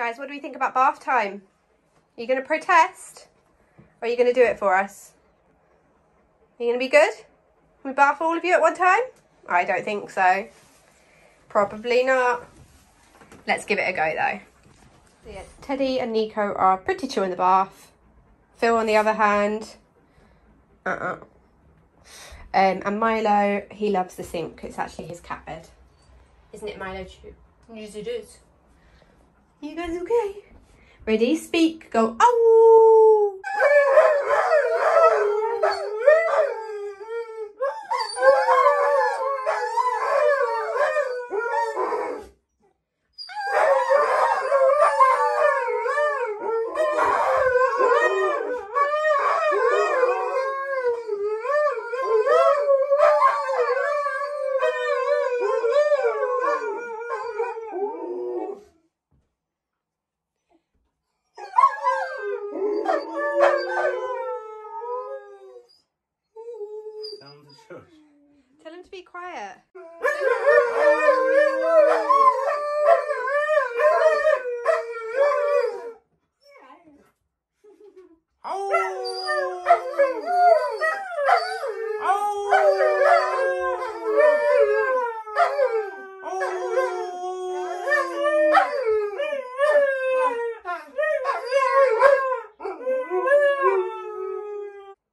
Guys, what do we think about bath time? Are you going to protest? Or are you going to do it for us? Are you going to be good? Can we bath all of you at one time? I don't think so. Probably not. Let's give it a go though. So yeah, Teddy and Niko are pretty chill in the bath. Phil, on the other hand, and Milo, he loves the sink. It's actually his cat bed. Isn't it, Milo? Yes, it is. You guys okay? Ready, speak, go, oh! Tell him to be quiet.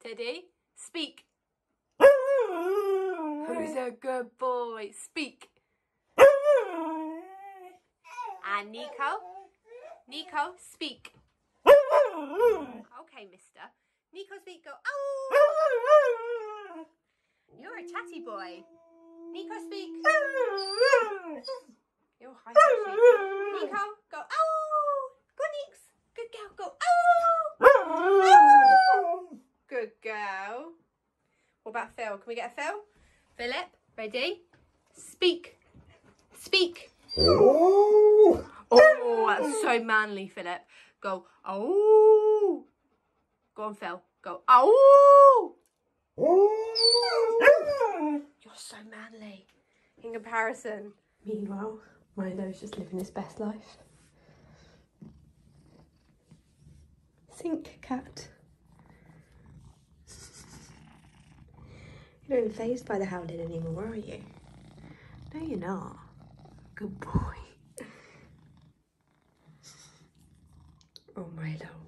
Teddy, speak. Who's a good boy? Speak. And Niko? Niko, speak. Okay, mister. Niko, speak. Go, oh! You're a chatty boy. Niko, speak. You're high. Niko, go, oh! Go, Nix. Good girl. Go, oh! Good girl. What about Phil? Can we get a Phil? Philip, ready? Speak. Speak. Oh, oh, that's so manly, Philip. Go, oh. Go on, Phil. Go, oh. Oh. You're so manly in comparison. Meanwhile, Milo's just living his best life. Sink cat. You're not fazed by the howling anymore, are you? No, you're not. Good boy. Oh, Milo.